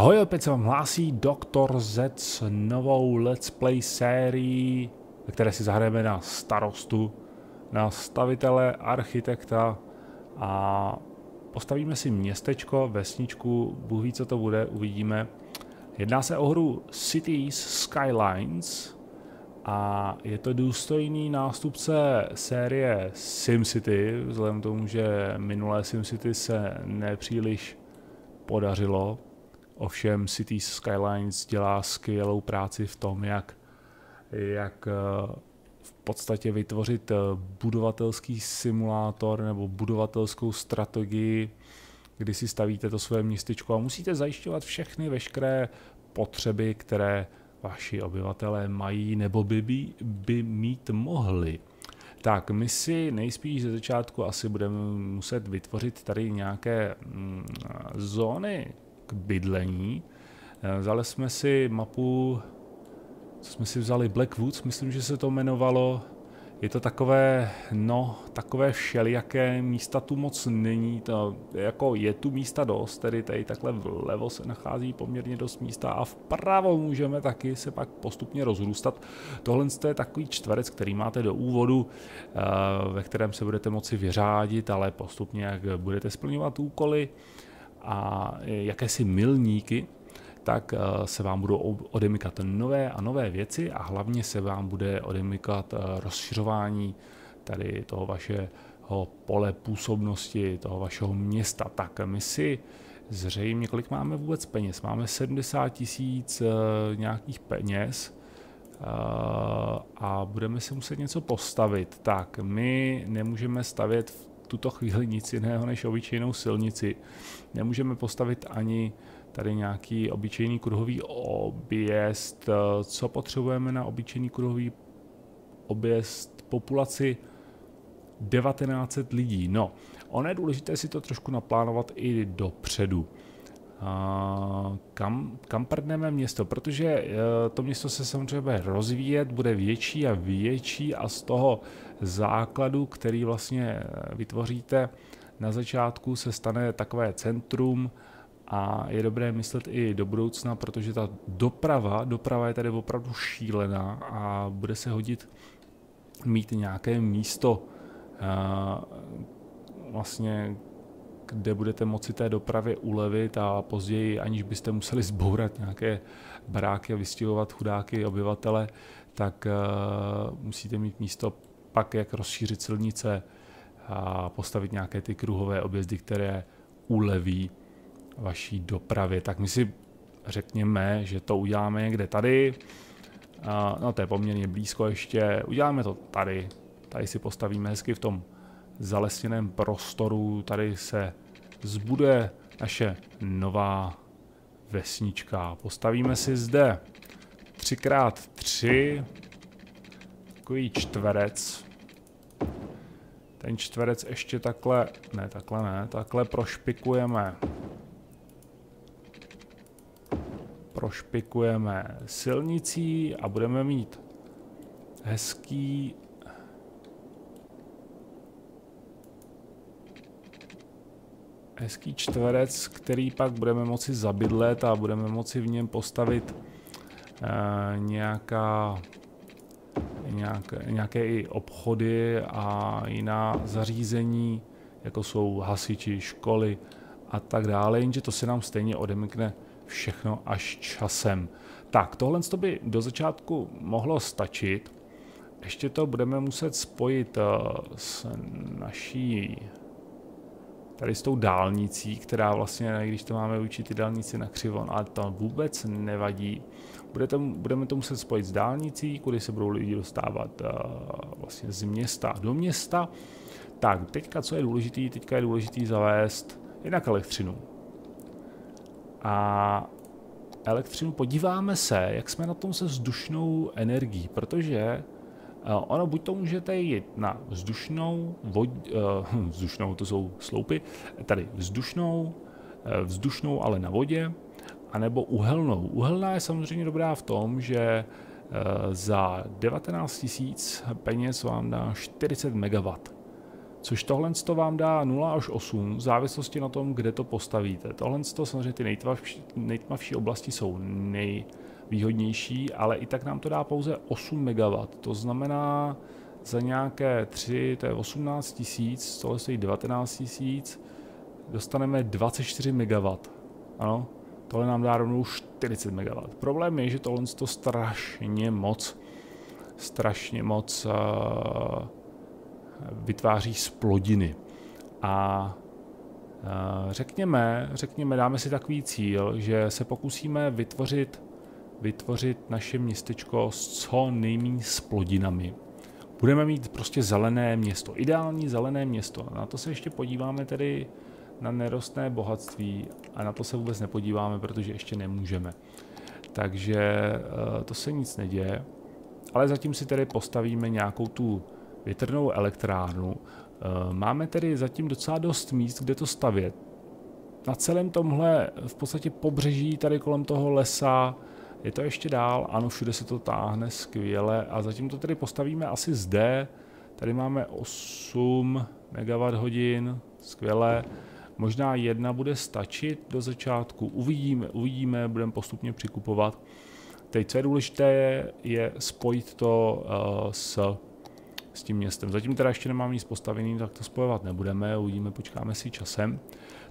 Ahoj, opět se vám hlásí Dr.Z s novou Let's Play sérií, ve které si zahrajeme na starostu, na stavitele, architekta a postavíme si městečko, vesničku, Bůh ví, co to bude, uvidíme. Jedná se o hru Cities: Skylines a je to důstojný nástupce série SimCity, vzhledem k tomu, že minulé SimCity se nepříliš podařilo. Ovšem Cities Skylines dělá skvělou práci v tom, jak v podstatě vytvořit budovatelský simulátor nebo budovatelskou strategii, kdy si stavíte to své městečko a musíte zajišťovat veškeré potřeby, které vaši obyvatelé mají nebo by mít mohli. Tak my si nejspíš ze začátku asi budeme muset vytvořit tady nějaké zóny k bydlení. Vzali jsme si mapu, co jsme si vzali, Blackwoods, myslím, že se to jmenovalo. Je to takové, takové všelijaké, místa tu moc není, to, jako je tu místa dost, tedy tady takhle vlevo se nachází poměrně dost místa a vpravo můžeme taky se pak postupně rozrůstat. Tohle je takový čtverec, který máte do úvodu, ve kterém se budete moci vyřádit, ale postupně, jak budete splňovat úkoly a jakési milníky, tak se vám budou odemykat nové a nové věci a hlavně se vám bude odemykat rozšiřování tady toho vašeho pole působnosti, toho vašeho města. Tak my si zřejmě, kolik máme vůbec peněz? Máme 70 000 nějakých peněz a budeme si muset něco postavit. Tak my nemůžeme stavět v tuto chvíli nic jiného než obyčejnou silnici. Nemůžeme postavit ani tady nějaký obyčejný kruhový objezd. Co potřebujeme na obyčejný kruhový objezd? Populaci 1900 lidí. No, ono je důležité si to trošku naplánovat i dopředu. Kam prdneme město? Protože to město se samozřejmě bude rozvíjet, bude větší a větší a z toho základu, který vlastně vytvoříte na začátku, se stane takové centrum a je dobré myslet i do budoucna, protože ta doprava je tady opravdu šílená a bude se hodit mít nějaké místo, vlastně, kde budete moci té dopravě ulevit a později, aniž byste museli zbourat nějaké baráky a vystěhovat chudáky obyvatele, tak musíte mít místo pak, jak rozšířit silnice a postavit nějaké ty kruhové objezdy, které uleví vaší dopravě. Tak my si řekněme, že to uděláme někde tady. No to je poměrně blízko ještě. Uděláme to tady. Tady si postavíme hezky v tom zalesněném prostoru. Tady se zbuduje naše nová vesnička. Postavíme si zde 3×3 takový čtverec. Ten čtverec ještě takhle prošpikujeme. Prošpikujeme silnicí a budeme mít hezký čtverec, který pak budeme moci zabydlet a budeme moci v něm postavit nějaké i obchody a jiná zařízení, jako jsou hasiči, školy a tak dále, jenže to se nám stejně odemkne všechno až časem. Tak, tohle to by do začátku mohlo stačit. Ještě to budeme muset spojit s naší tady s tou dálnicí, která vlastně, když to máme určitý dálnici na křivon, ale to vůbec nevadí. Budeme to muset spojit s dálnicí, kudy se budou lidi dostávat vlastně z města do města. Tak, teďka co je důležitý? Teďka je důležitý zavést jednak elektřinu. A elektřinu podíváme se, jak jsme na tom se vzdušnou energií, protože ono buď to můžete jít na vzdušnou, vzdušnou, to jsou sloupy, tady vzdušnou, ale na vodě, anebo uhelnou. Uhelná je samozřejmě dobrá v tom, že za 19 000 peněz vám dá 40 MW. Což tohle vám dá 0 až 8 v závislosti na tom, kde to postavíte. Tohle samozřejmě ty nejtmavší oblasti jsou nejvýhodnější, ale i tak nám to dá pouze 8 MW. To znamená za nějaké 3, to je 18 tisíc, tohle stojí 19 tisíc, dostaneme 24 MW. Ano, tohle nám dá rovnou 40 MW. Problém je, že tohle to strašně moc vytváří splodiny. A řekněme, dáme si takový cíl, že se pokusíme vytvořit naše městečko s co nejméně splodinami. Budeme mít prostě zelené město, ideální zelené město. Na to se ještě podíváme tedy na nerostné bohatství a na to se vůbec nepodíváme, protože ještě nemůžeme. Takže to se nic neděje. Ale zatím si tedy postavíme nějakou tu větrnou elektrárnu. Máme tedy zatím docela dost míst, kde to stavět. Na celém tomhle v podstatě pobřeží tady kolem toho lesa je to ještě dál. Ano, všude se to táhne skvěle a zatím to tedy postavíme asi zde. Tady máme 8 MWh, skvěle. Možná jedna bude stačit do začátku, uvidíme, budeme postupně přikupovat. Teď co je důležité je spojit to s tím městem. Zatím teda ještě nemám nic postavený, tak to spojovat nebudeme, uvidíme, počkáme si časem.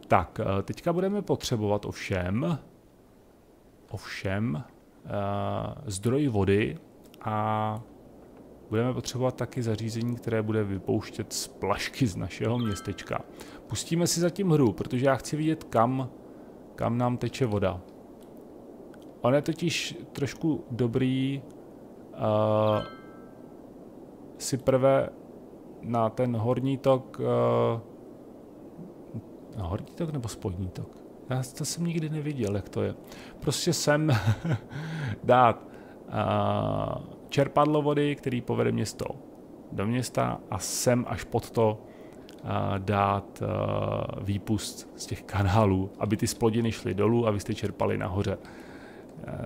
Tak, teďka budeme potřebovat ovšem zdroj vody a budeme potřebovat taky zařízení, které bude vypouštět splašky z našeho městečka. Pustíme si zatím hru, protože já chci vidět, kam nám teče voda. On je totiž trošku dobrý si prve na ten horní tok, horní tok nebo spodní tok? Já to jsem nikdy neviděl, jak to je. Prostě sem dát čerpadlo vody, který povede město do města a sem až pod to dát výpust z těch kanálů, aby ty splodiny šly dolů a vy jste čerpali nahoře.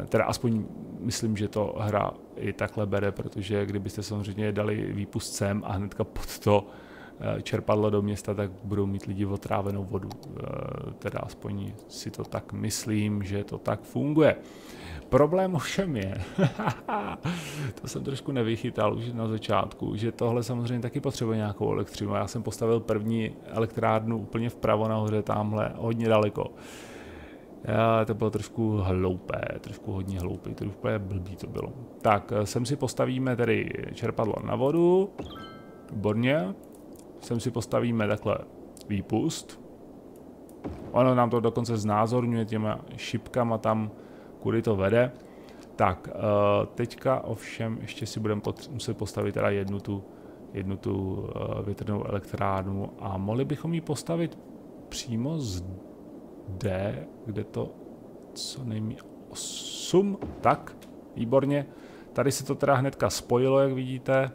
Teda aspoň myslím, že to hra i takhle bere, protože kdybyste samozřejmě dali výpust sem a hnedka pod to čerpadlo do města, tak budou mít lidi otrávenou vodu. Teda aspoň si to tak myslím, že to tak funguje. Problém ovšem je, to jsem trošku nevychytal už na začátku, že tohle samozřejmě taky potřebuje nějakou elektřinu. Já jsem postavil první elektrárnu úplně vpravo nahoře, tamhle, hodně daleko. To bylo trošku hloupé, trošku hodně hloupé, to úplně blbý to bylo. Tak, sem si postavíme tedy čerpadlo na vodu, výborně. Sem si postavíme takhle výpust. Ono nám to dokonce znázorňuje těma šipkama tam, kudy to vede. Tak, teďka ovšem ještě si budeme muset postavit teda jednu tu větrnou elektrárnu a mohli bychom ji postavit přímo zde, kde to co nejméně 8, tak, výborně. Tady se to teda hnedka spojilo, jak vidíte.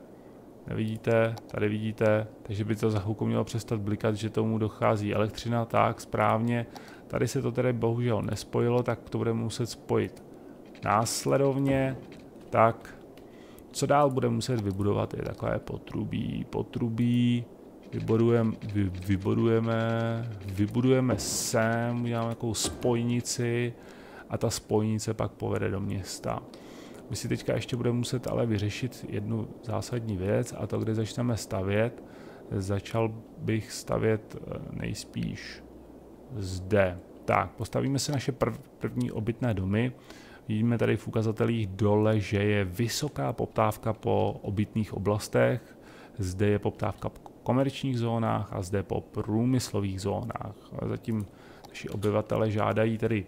Nevidíte, tady vidíte, takže by to za chvilku mělo přestat blikat, že tomu dochází elektřina, tak správně. Tady se to tedy bohužel nespojilo, tak to budeme muset spojit následovně. Tak, co dál budeme muset vybudovat, je takové potrubí, vybudujeme sem, uděláme takovou spojnici a ta spojnice pak povede do města. My si teďka ještě budeme muset ale vyřešit jednu zásadní věc a to, kde začneme stavět. Začal bych stavět nejspíš zde. Tak, postavíme si naše první obytné domy. Vidíme tady v ukazatelích dole, že je vysoká poptávka po obytných oblastech. Zde je poptávka po komerčních zónách a zde po průmyslových zónách. Zatím naši obyvatele žádají tedy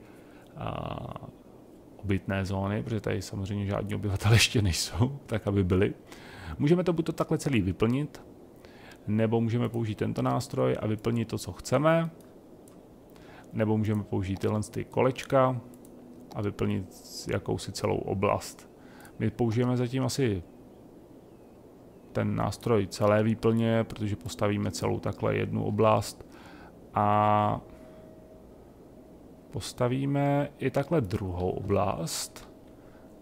obytné zóny, protože tady samozřejmě žádní obyvatelé ještě nejsou, tak aby byli. Můžeme to buď takhle celý vyplnit, nebo můžeme použít tento nástroj a vyplnit to, co chceme, nebo můžeme použít tyhle ty kolečka a vyplnit jakousi celou oblast. My použijeme zatím asi ten nástroj celé výplně, protože postavíme celou takhle jednu oblast a postavíme i takhle druhou oblast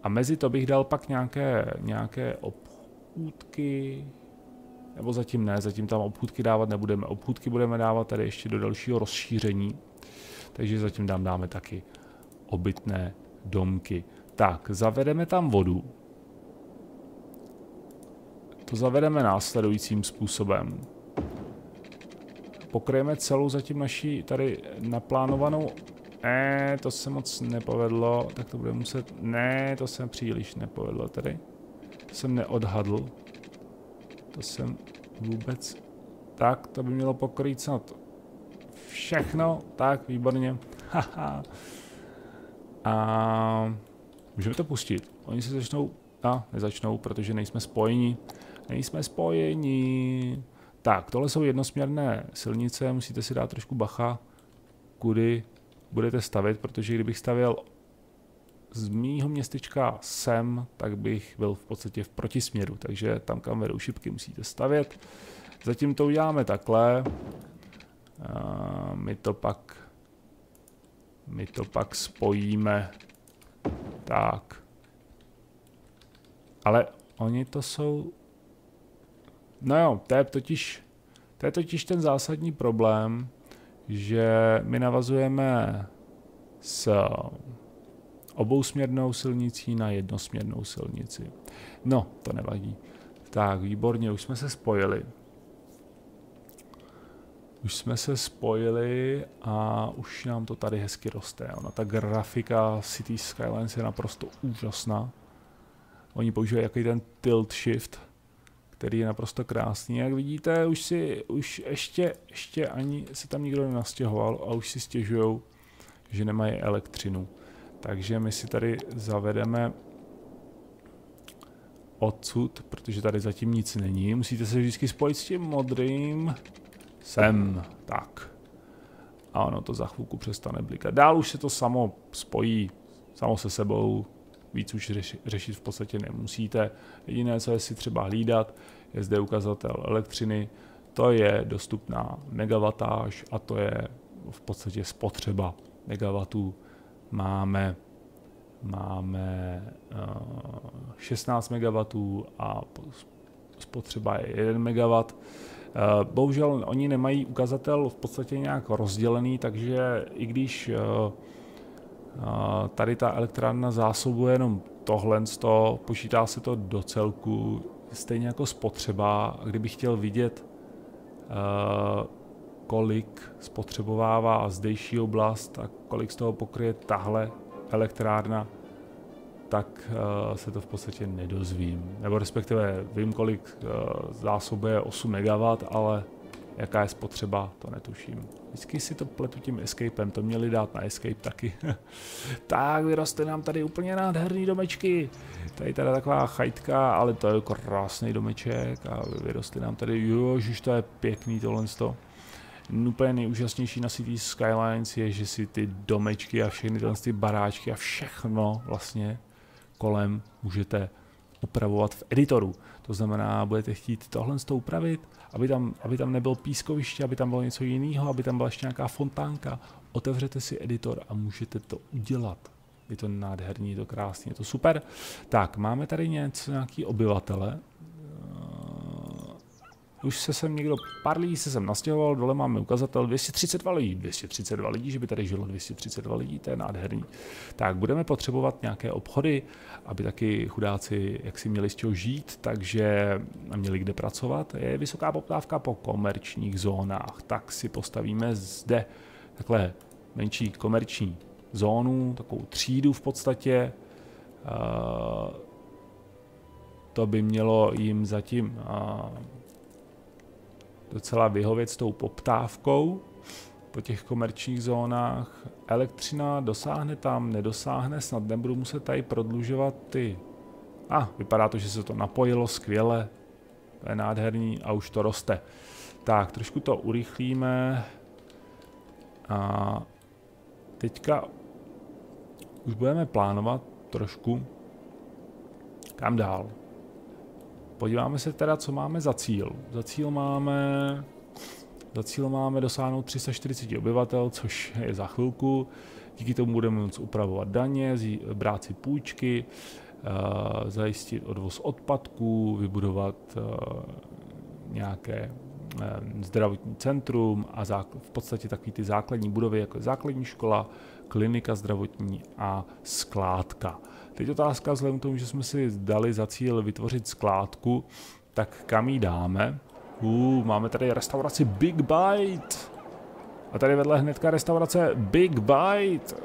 a mezi to bych dal pak nějaké obchůdky, nebo zatím ne, zatím tam obchůdky dávat nebudeme. Obchůdky budeme dávat tady ještě do dalšího rozšíření, takže zatím tam dáme taky obytné domky. Tak, zavedeme tam vodu. To zavedeme následujícím způsobem. Pokryjeme celou zatím naši tady naplánovanou... to se moc nepovedlo, tak to bude muset... Ne, to se příliš nepovedlo tady. To jsem neodhadl. To jsem vůbec... Tak, to by mělo pokrýt snad všechno. Tak, výborně. Haha. A... můžeme to pustit. Oni se začnou... A, nezačnou, protože nejsme spojeni. Nejsme spojeni. Tak, tohle jsou jednosměrné silnice, musíte si dát trošku bacha, kudy budete stavět, protože kdybych stavěl z mýho městečka sem, tak bych byl v podstatě v protisměru, takže tam, kam vedou šipky, musíte stavět. Zatím to uděláme takhle. A my to pak spojíme. Tak. Ale oni to jsou... No jo, to je totiž ten zásadní problém, že my navazujeme s obousměrnou silnicí na jednosměrnou silnici. No, to nevadí. Tak, výborně, už jsme se spojili. Už jsme se spojili a už nám to tady hezky roste. Ona ta grafika Cities: Skylines je naprosto úžasná. Oni používají jaký ten tilt shift, který je naprosto krásný. Jak vidíte, ještě ani se tam nikdo nenastěhoval a už si stěžují, že nemají elektřinu. Takže my si tady zavedeme odsud, protože tady zatím nic není. Musíte se vždycky spojit s tím modrým sem. Tak. A ono to za chvilku přestane blikat. Dál už se to samo spojí, samo se sebou. Víc už řešit v podstatě nemusíte. Jediné, co je si třeba hlídat, je zde ukazatel elektřiny. To je dostupná megawatáž a to je v podstatě spotřeba megawatů. Máme 16 megawatů a spotřeba je 1 megawatt. Bohužel oni nemají ukazatel v podstatě nějak rozdělený, takže i když... tady ta elektrárna zásobuje jenom tohle, počítá se to do celku, stejně jako spotřeba. A kdybych chtěl vidět, kolik spotřebovává zdejší oblast a kolik z toho pokryje tahle elektrárna, tak se to v podstatě nedozvím. Nebo respektive vím, kolik zásobuje 8 MW, ale jaká je spotřeba, to netuším. Vždycky si to pletu tím escapem, to měli dát na escape taky. Tak, vyroste nám tady úplně nádherný domečky. Tady teda taková chajtka, ale to je krásný domeček a vyrostly nám tady, jožiš, to je pěkný tohle. Úplně nejúžasnější na Cities: Skylines je, že si ty domečky a všechny ty baráčky a všechno vlastně kolem můžete upravovat v editoru. To znamená, budete chtít tohle z toho upravit, aby tam nebylo pískoviště, aby tam bylo něco jiného, aby tam byla ještě nějaká fontánka. Otevřete si editor a můžete to udělat. Je to nádherný, je to krásný, je to super. Tak, máme tady nějaký obyvatele. Už se sem někdo, pár lidí se sem nastěhoval, dole máme ukazatel 232 lidí. 232 lidí, že by tady žilo 232 lidí, to je nádherný. Tak, budeme potřebovat nějaké obchody, aby taky chudáci jaksi měli z čeho žít, takže měli kde pracovat. Je vysoká poptávka po komerčních zónách, tak si postavíme zde takhle menší komerční zónu, takovou třídu v podstatě. To by mělo jim zatím... docela vyhovět s tou poptávkou po těch komerčních zónách. Elektřina dosáhne tam, nedosáhne, snad nebudu muset tady prodlužovat ty... vypadá to, že se to napojilo skvěle, to je nádherný a už to roste. Tak, trošku to urychlíme a teďka už budeme plánovat trošku kam dál. Podíváme se teda, co máme za cíl. Za cíl máme dosáhnout 340 obyvatel, což je za chvilku. Díky tomu budeme moct upravovat daně, brát si půjčky, zajistit odvoz odpadků, vybudovat nějaké zdravotní centrum a v podstatě takové ty základní budovy, jako je základní škola, klinika zdravotní a skládka. Teď otázka, vzhledem k tomu, že jsme si dali za cíl vytvořit skládku, tak kam ji dáme? Máme tady restauraci Big Bite. A tady vedle hnedka restaurace Big Bite.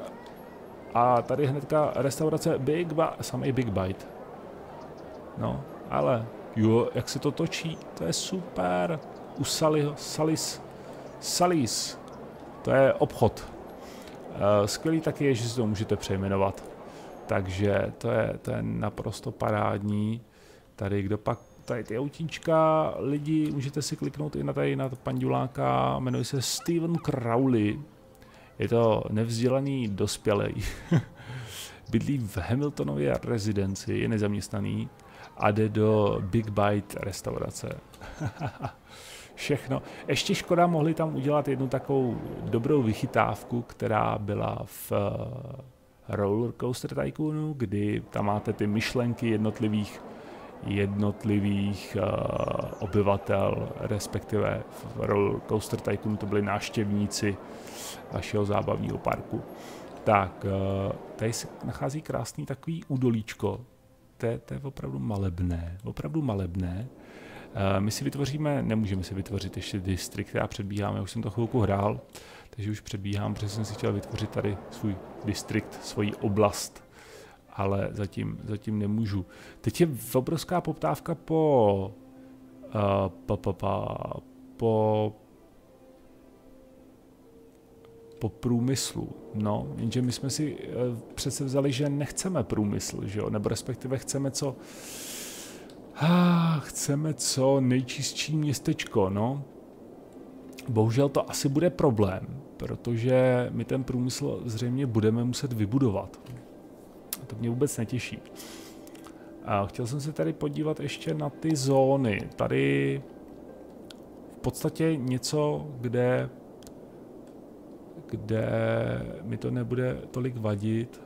A tady hnedka restaurace Big Bite. Samý Big Bite. No, ale jo, jak se to točí, to je super. U Salis. To je obchod. Skvělý taky je, že si to můžete přejmenovat. Takže to je naprosto parádní. Tady kdo pak, tady ty autíčka, lidi, můžete si kliknout i na tady na panduláka, jmenuje se Steven Crowley. Je to nevzdělaný dospělý. Bydlí v Hamiltonově rezidenci, je nezaměstnaný a jde do Big Bite restaurace. Všechno. Ještě škoda, mohli tam udělat jednu takovou dobrou vychytávku, která byla v Rollercoaster Tycoonu, kdy tam máte ty myšlenky jednotlivých obyvatel, respektive v Rollercoaster Tycoonu to byli návštěvníci vašeho zábavního parku. Tak, tady se nachází krásný takový údolíčko. To je opravdu malebné, My si vytvoříme, nemůžeme si vytvořit ještě distrikt, já předbíhám, já už jsem to chvilku hrál, takže už předbíhám, protože jsem si chtěl vytvořit tady svůj distrikt, svoji oblast, ale zatím nemůžu. Teď je obrovská poptávka po průmyslu, no, jenže my jsme si přece vzali, že nechceme průmysl, že jo, nebo respektive chceme co nejčistší městečko, no. Bohužel to asi bude problém, protože my ten průmysl zřejmě budeme muset vybudovat. A to mě vůbec netěší. A chtěl jsem se tady podívat ještě na ty zóny. Tady v podstatě něco, kde mi to nebude tolik vadit,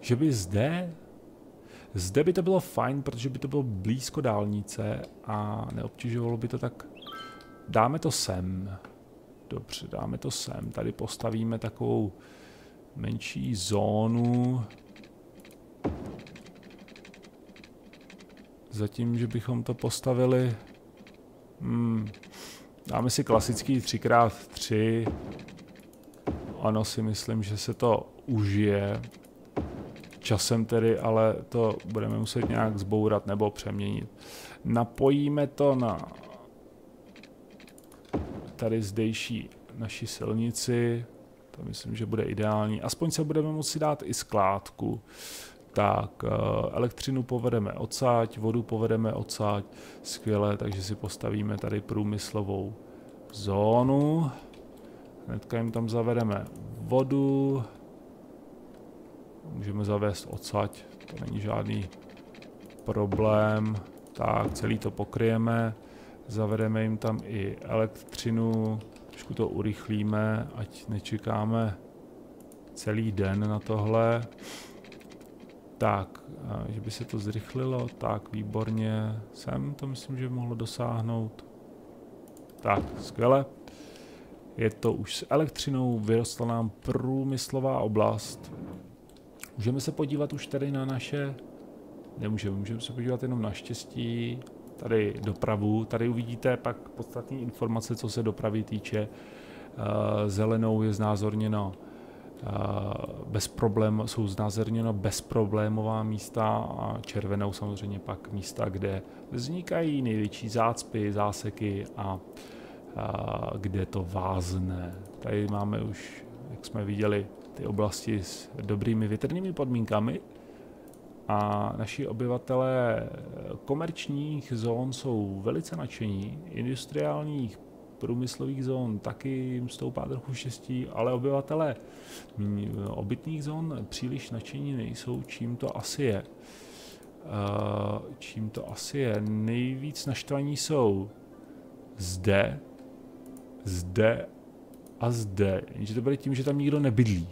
že by zde by to bylo fajn, protože by to bylo blízko dálnice a neobtěžovalo by to tak. Dáme to sem. Dobře, dáme to sem. Tady postavíme takovou menší zónu. Zatím, že bychom to postavili. Dáme si klasický 3×3. Ano, si myslím, že se to užije. Časem tedy, ale to budeme muset nějak zbourat nebo přeměnit. Napojíme to na tady zdejší naši silnici. To myslím, že bude ideální. Aspoň se budeme moci dát i skládku. Tak, elektřinu povedeme odsáď, vodu povedeme odsáď. Skvěle, takže si postavíme tady průmyslovou zónu. Hnedka jim tam zavedeme vodu. Můžeme zavést odsaď, to není žádný problém. Tak, celý to pokryjeme, zavedeme jim tam i elektřinu, trošku to urychlíme, ať nečekáme celý den na tohle. Tak, že by se to zrychlilo, tak výborně, sem to myslím, že mohlo dosáhnout. Tak, skvěle. Je to už s elektřinou, vyrostla nám průmyslová oblast. Můžeme se podívat už tady na naše... Nemůžeme, můžeme se podívat jenom naštěstí. Tady dopravu, tady uvidíte pak podstatné informace, co se dopravy týče. Zelenou je znázorněno jsou znázorněno bezproblémová místa a červenou samozřejmě pak místa, kde vznikají největší zácpy, záseky a kde to vázne. Tady máme už, jak jsme viděli, ty oblasti s dobrými větrnými podmínkami a naši obyvatelé komerčních zón jsou velice nadšení, industriálních průmyslových zón taky jim stoupá trochu štěstí, ale obyvatelé obytných zón příliš nadšení nejsou, čím to asi je. Nejvíc naštvaní jsou zde a zde, jenže to bude tím, že tam nikdo nebydlí.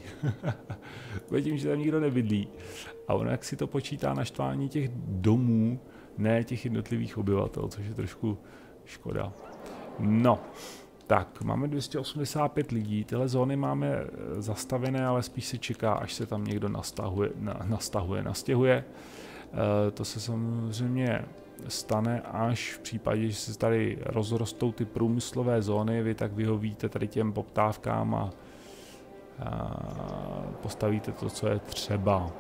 A ono jak si to počítá naštvání těch domů, ne těch jednotlivých obyvatel, což je trošku Škoda. No, tak máme 285 lidí, tyhle zóny máme zastavené, ale spíš se čeká, až se tam někdo nastěhuje. To se samozřejmě stane až v případě, že se tady rozrostou ty průmyslové zóny, vy tak vyhovíte tady těm poptávkám a postavíte to, co je třeba.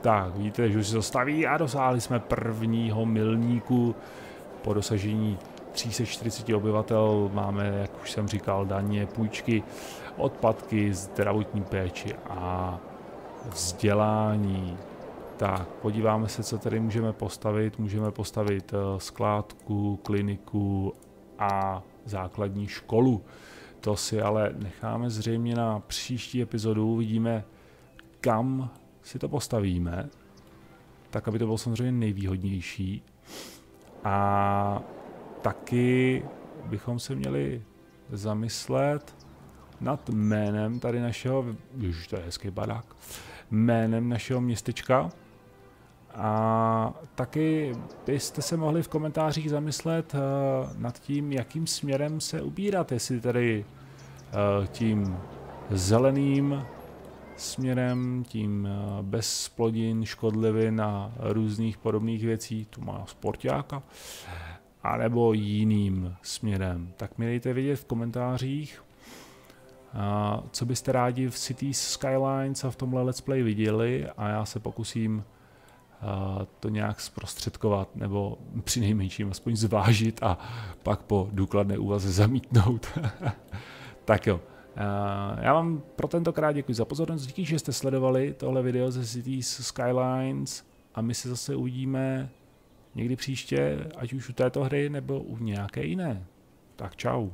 Tak, vidíte, že už se zastaví a dosáhli jsme prvního milníku. Po dosažení 340 obyvatel máme, jak už jsem říkal, daně, půjčky, odpadky, zdravotní péči a vzdělání. Tak, podíváme se, co tady můžeme postavit. Můžeme postavit skládku, kliniku a základní školu. To si ale necháme zřejmě na příští epizodu. Uvidíme, kam si to postavíme, tak aby to bylo samozřejmě nejvýhodnější. A taky bychom se měli zamyslet nad jménem tady našeho, už to je hezký barák, jménem našeho městečka. A taky byste se mohli v komentářích zamyslet nad tím, jakým směrem se ubírat, jestli tady tím zeleným směrem, tím bez plodin, škodlivin a různých podobných věcí, tu má sportáka, anebo jiným směrem. Tak mi dejte vědět v komentářích, co byste rádi v Cities Skylines a v tomhle Let's Play viděli, a já se pokusím to nějak zprostředkovat, nebo přinejmenším aspoň zvážit a pak po důkladné úvaze zamítnout. Tak jo. Já vám pro tentokrát děkuji za pozornost, díky, že jste sledovali tohle video ze Cities Skylines a my se zase uvidíme někdy příště, ať už u této hry nebo u nějaké jiné. Tak čau.